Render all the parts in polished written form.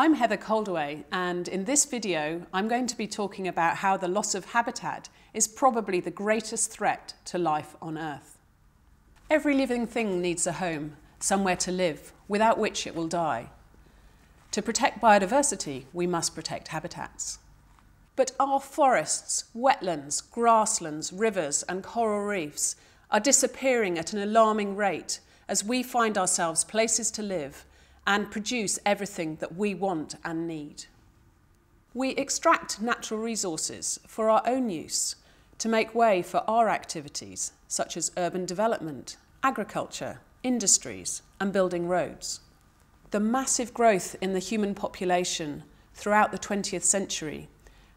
I'm Heather Koldewey, and in this video I'm going to be talking about how the loss of habitat is probably the greatest threat to life on Earth. Every living thing needs a home, somewhere to live, without which it will die. To protect biodiversity, we must protect habitats. But our forests, wetlands, grasslands, rivers and coral reefs are disappearing at an alarming rate as we find ourselves places to live and produce everything that we want and need. We extract natural resources for our own use to make way for our activities such as urban development, agriculture, industries and building roads. The massive growth in the human population throughout the 20th century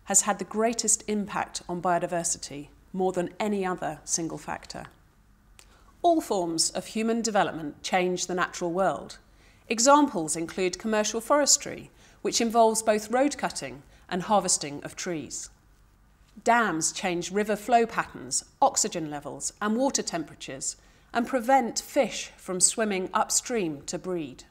has had the greatest impact on biodiversity more than any other single factor. All forms of human development change the natural world. Examples include commercial forestry, which involves both road cutting and harvesting of trees. Dams change river flow patterns, oxygen levels and water temperatures and prevent fish from swimming upstream to breed.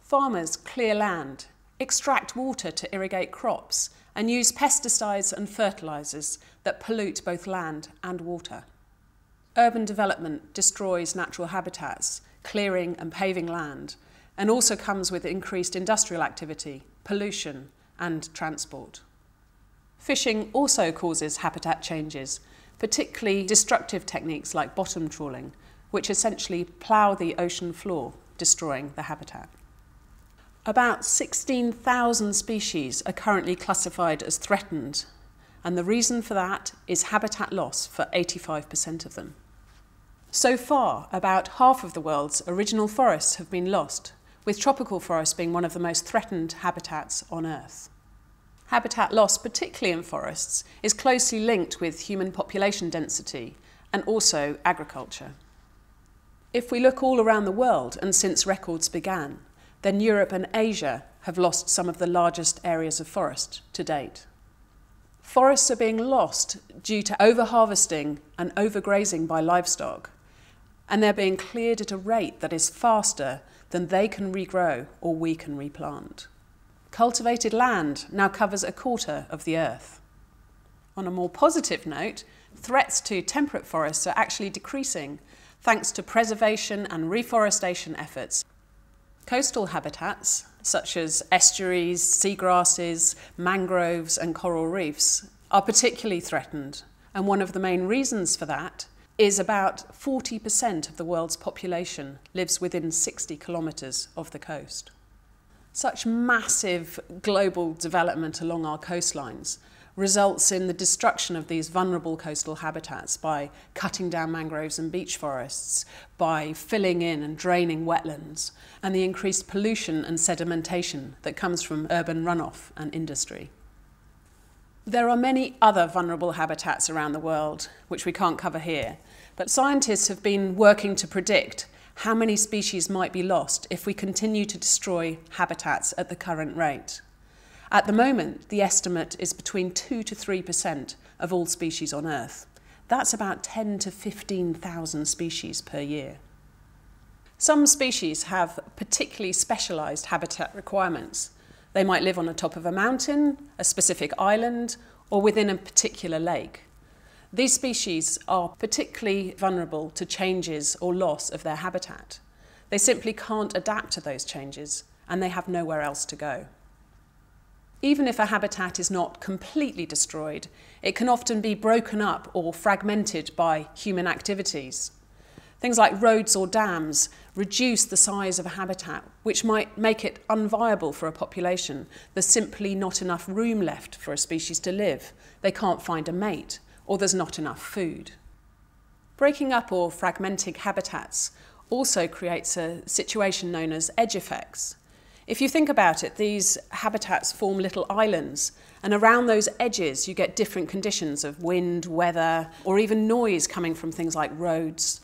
Farmers clear land, extract water to irrigate crops and use pesticides and fertilisers that pollute both land and water. Urban development destroys natural habitats, clearing and paving land, and also comes with increased industrial activity, pollution and transport. Fishing also causes habitat changes, particularly destructive techniques like bottom trawling, which essentially plough the ocean floor, destroying the habitat. About 16,000 species are currently classified as threatened, and the reason for that is habitat loss for 85% of them. So far, about half of the world's original forests have been lost, with tropical forests being one of the most threatened habitats on Earth. Habitat loss, particularly in forests, is closely linked with human population density and also agriculture. If we look all around the world, and since records began, then Europe and Asia have lost some of the largest areas of forest to date. Forests are being lost due to overharvesting and overgrazing by livestock, and they're being cleared at a rate that is faster than they can regrow or we can replant. Cultivated land now covers a quarter of the earth. On a more positive note, threats to temperate forests are actually decreasing thanks to preservation and reforestation efforts. Coastal habitats, such as estuaries, seagrasses, mangroves and coral reefs, are particularly threatened, and one of the main reasons for that is about 40% of the world's population lives within 60 kilometres of the coast. Such massive global development along our coastlines results in the destruction of these vulnerable coastal habitats by cutting down mangroves and beach forests, by filling in and draining wetlands, and the increased pollution and sedimentation that comes from urban runoff and industry. There are many other vulnerable habitats around the world, which we can't cover here, but scientists have been working to predict how many species might be lost if we continue to destroy habitats at the current rate. At the moment, the estimate is between 2 to 3% of all species on Earth. That's about 10 to 15,000 species per year. Some species have particularly specialised habitat requirements. They might live on the top of a mountain, a specific island, or within a particular lake. These species are particularly vulnerable to changes or loss of their habitat. They simply can't adapt to those changes, and they have nowhere else to go. Even if a habitat is not completely destroyed, it can often be broken up or fragmented by human activities. Things like roads or dams reduce the size of a habitat, which might make it unviable for a population. There's simply not enough room left for a species to live. They can't find a mate, or there's not enough food. Breaking up or fragmenting habitats also creates a situation known as edge effects. If you think about it, these habitats form little islands, and around those edges you get different conditions of wind, weather, or even noise coming from things like roads.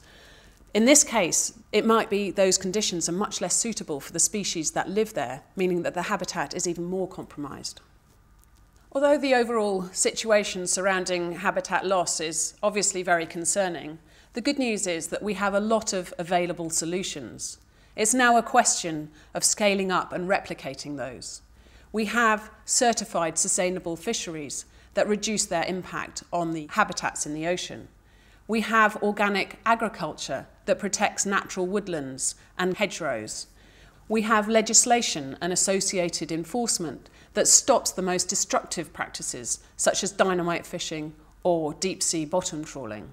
In this case, it might be those conditions are much less suitable for the species that live there, meaning that the habitat is even more compromised. Although the overall situation surrounding habitat loss is obviously very concerning, the good news is that we have a lot of available solutions. It's now a question of scaling up and replicating those. We have certified sustainable fisheries that reduce their impact on the habitats in the ocean. We have organic agriculture that protects natural woodlands and hedgerows. We have legislation and associated enforcement that stops the most destructive practices, such as dynamite fishing or deep-sea bottom trawling.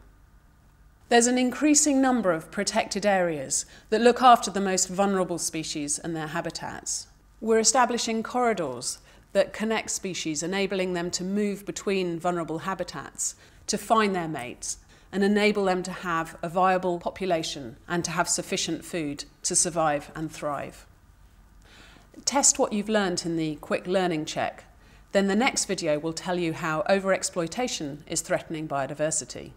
There's an increasing number of protected areas that look after the most vulnerable species and their habitats. We're establishing corridors that connect species, enabling them to move between vulnerable habitats, to find their mates, and enable them to have a viable population and to have sufficient food to survive and thrive. Test what you've learned in the quick learning check. Then the next video will tell you how overexploitation is threatening biodiversity.